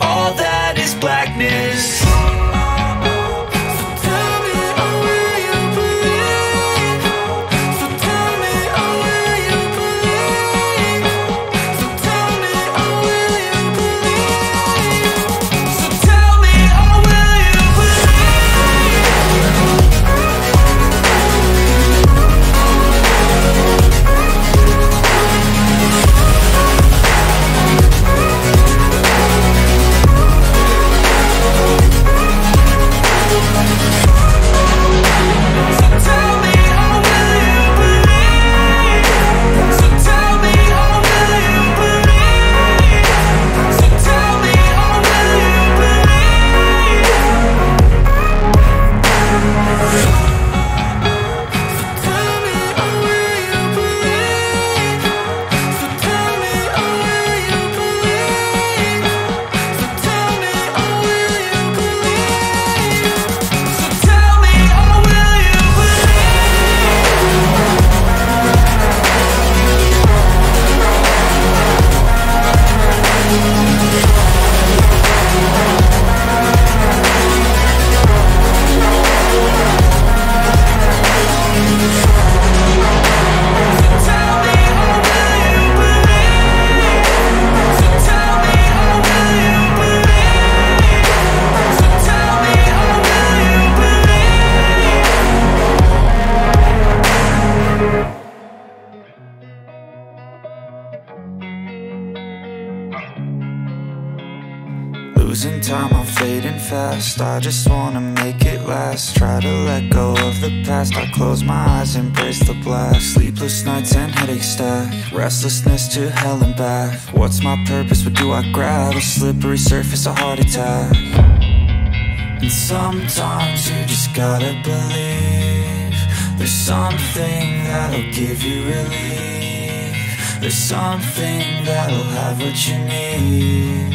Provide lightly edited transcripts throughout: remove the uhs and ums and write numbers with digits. all that is blackness. Losing time, I'm fading fast. I just wanna make it last. Try to let go of the past. I close my eyes, embrace the blast. Sleepless nights and headache stack. Restlessness to hell and back. What's my purpose, what do I grab? A slippery surface, a heart attack. And sometimes you just gotta believe. There's something that'll give you relief. There's something that'll have what you need.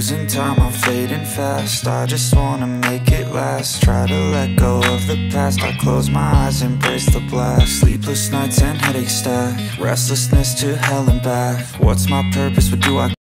losing time, I'm fading fast. I just wanna make it last. Try to let go of the past. I close my eyes, embrace the black. Sleepless nights and headaches stack. Restlessness to hell and back. What's my purpose, what do I